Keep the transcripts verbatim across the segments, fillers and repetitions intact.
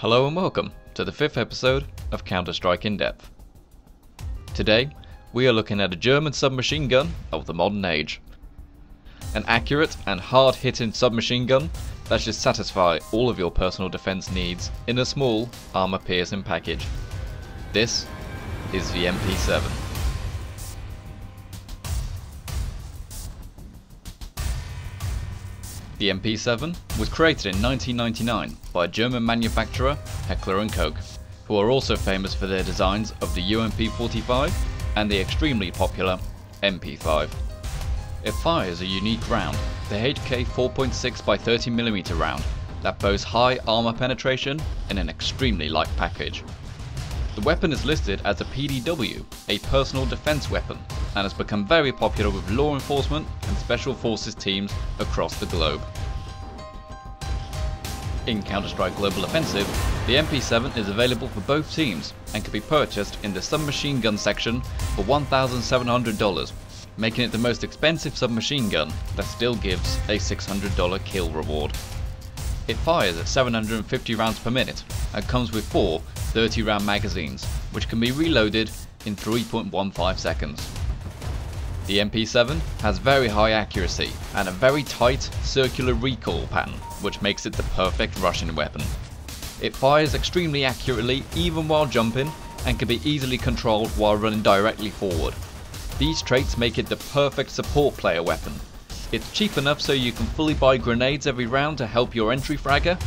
Hello and welcome to the fifth episode of Counter-Strike In Depth. Today we are looking at a German submachine gun of the modern age. An accurate and hard-hitting submachine gun that should satisfy all of your personal defense needs in a small, armor-piercing package. This is the M P seven. The M P seven was created in nineteen ninety-nine by German manufacturer Heckler and Koch, who are also famous for their designs of the U M P forty-five and the extremely popular M P five. It fires a unique round, the H K four point six by thirty millimeter round, that boasts high armor penetration in an extremely light package. The weapon is listed as a P D W, a personal defense weapon, and has become very popular with law enforcement and special forces teams across the globe. In Counter-Strike Global Offensive, the M P seven is available for both teams and can be purchased in the submachine gun section for one thousand seven hundred dollars, making it the most expensive submachine gun that still gives a six hundred dollar kill reward. It fires at seven hundred fifty rounds per minute and comes with four thirty round magazines, which can be reloaded in three point one five seconds. The M P seven has very high accuracy and a very tight circular recoil pattern, which makes it the perfect rushing weapon. It fires extremely accurately even while jumping and can be easily controlled while running directly forward. These traits make it the perfect support player weapon. It's cheap enough so you can fully buy grenades every round to help your entry fragger,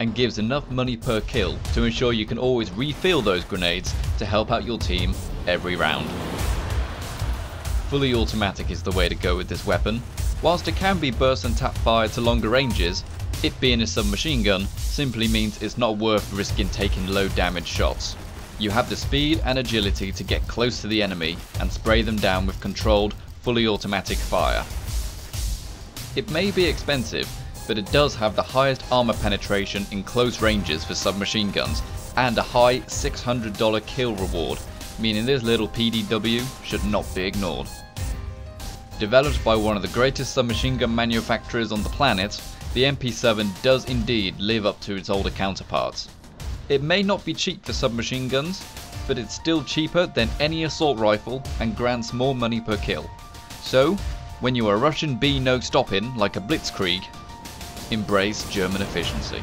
and gives enough money per kill to ensure you can always refill those grenades to help out your team every round. Fully automatic is the way to go with this weapon. Whilst it can be burst and tap fire to longer ranges, it being a submachine gun simply means it's not worth risking taking low damage shots. You have the speed and agility to get close to the enemy and spray them down with controlled, fully automatic fire. It may be expensive, but it does have the highest armor penetration in close ranges for submachine guns and a high six hundred dollar kill reward, meaning this little P D W should not be ignored. Developed by one of the greatest submachine gun manufacturers on the planet, the M P seven does indeed live up to its older counterparts. It may not be cheap for submachine guns, but it's still cheaper than any assault rifle and grants more money per kill. So, when you are rushing B no stopping like a blitzkrieg, embrace German efficiency.